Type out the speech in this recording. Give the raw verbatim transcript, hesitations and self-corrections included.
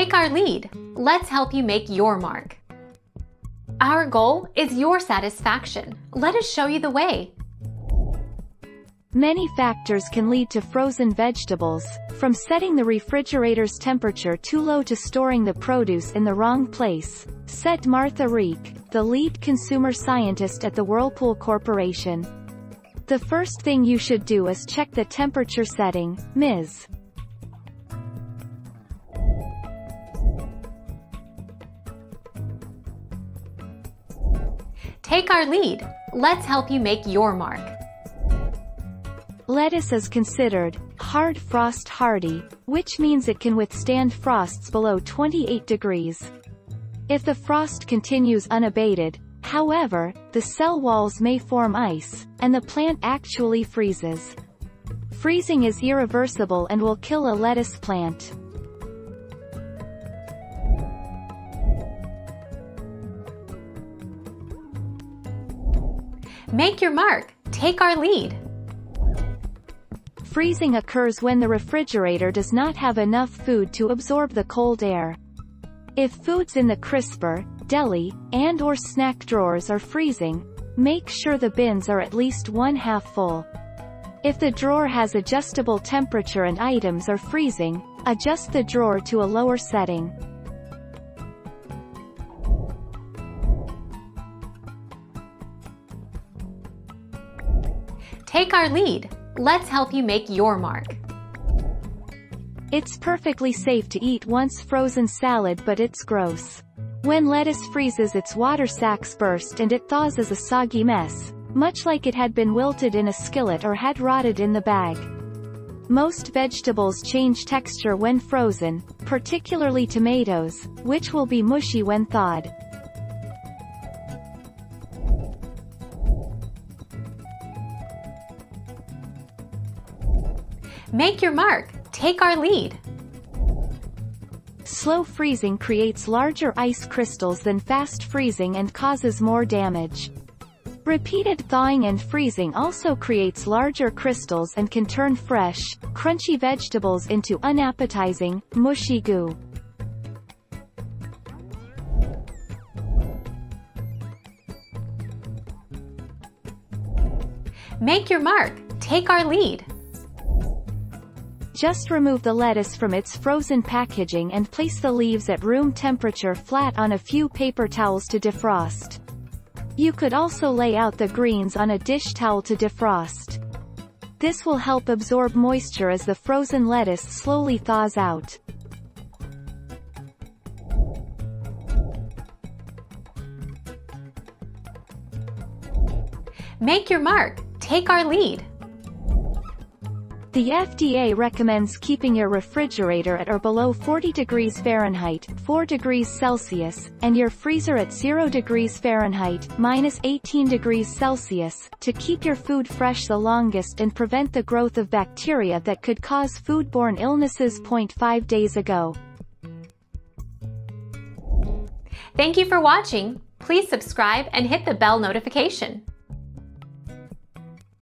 Take our lead. Let's help you make your mark. Our goal is your satisfaction. Let us show you the way. Many factors can lead to frozen vegetables, from setting the refrigerator's temperature too low to storing the produce in the wrong place, said Martha Reek, the lead consumer scientist at the Whirlpool Corporation. The first thing you should do is check the temperature setting, Miz Take our lead. Let's help you make your mark. Lettuce is considered hard frost hardy, which means it can withstand frosts below twenty-eight degrees. If the frost continues unabated, however, the cell walls may form ice, and the plant actually freezes. Freezing is irreversible and will kill a lettuce plant. Make your mark. Take our lead. Freezing occurs when the refrigerator does not have enough food to absorb the cold air. If foods in the crisper, deli, and or snack drawers are freezing, make sure the bins are at least one half full. If the drawer has adjustable temperature and items are freezing, adjust the drawer to a lower setting. Take our lead. Let's help you make your mark. It's perfectly safe to eat once frozen salad, but it's gross. When lettuce freezes, its water sacs burst and it thaws as a soggy mess, much like it had been wilted in a skillet or had rotted in the bag. Most vegetables change texture when frozen, particularly tomatoes, which will be mushy when thawed. Make your mark. Take our lead. Slow freezing creates larger ice crystals than fast freezing and causes more damage. Repeated thawing and freezing also creates larger crystals and can turn fresh, crunchy vegetables into unappetizing, mushy goo. Make your mark. Take our lead. Just remove the lettuce from its frozen packaging and place the leaves at room temperature flat on a few paper towels to defrost. You could also lay out the greens on a dish towel to defrost. This will help absorb moisture as the frozen lettuce slowly thaws out. Make your mark. Take our lead. The F D A recommends keeping your refrigerator at or below forty degrees Fahrenheit, four degrees Celsius, and your freezer at zero degrees Fahrenheit, minus eighteen degrees Celsius, to keep your food fresh the longest and prevent the growth of bacteria that could cause foodborne illnesses. five days ago. Thank you for watching. Please subscribe and hit the bell notification.